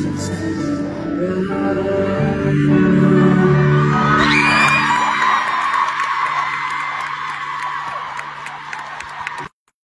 I'm falling in love.